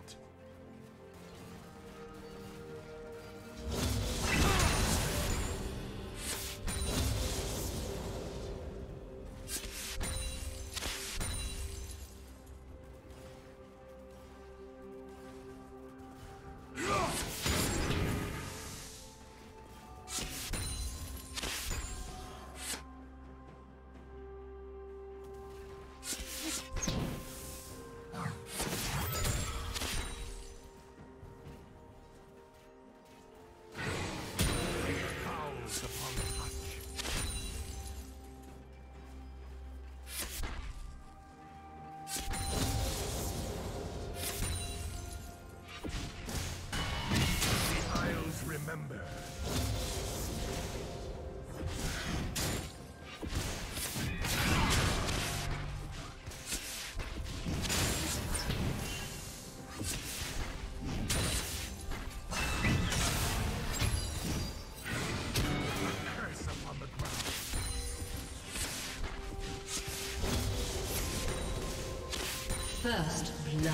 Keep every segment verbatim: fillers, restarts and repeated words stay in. moment. Remember. First blood.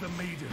The maiden.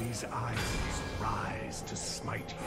These islands rise to smite you.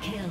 Kill.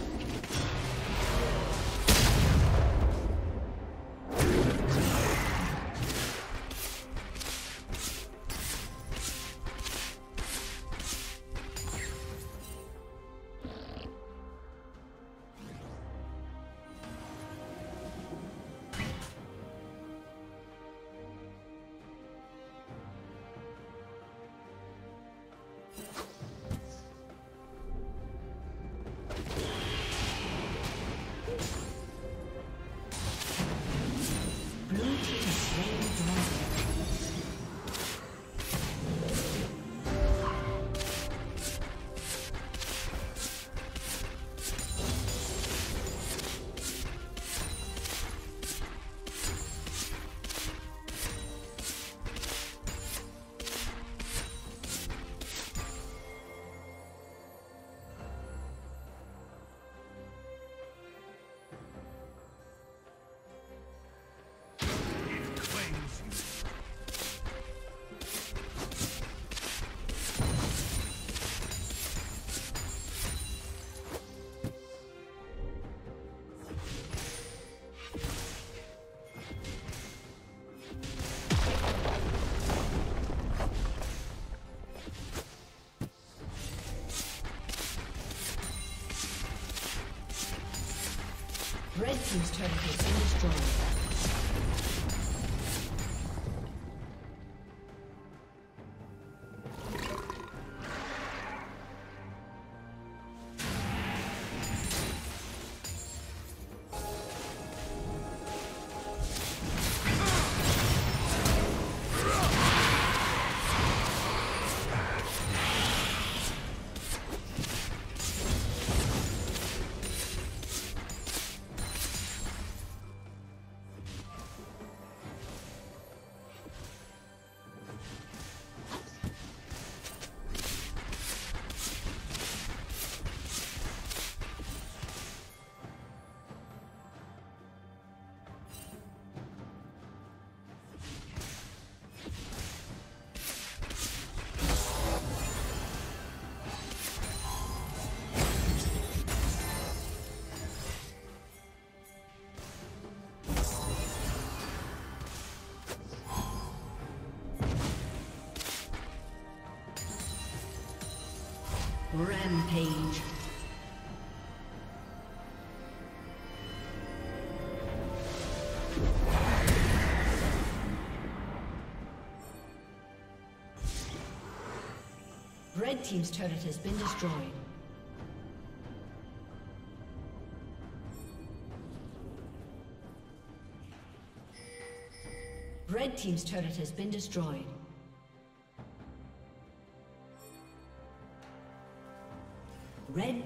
Red team's turret has been destroyed. Rampage. Red team's turret has been destroyed. Red team's turret has been destroyed. Red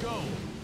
go.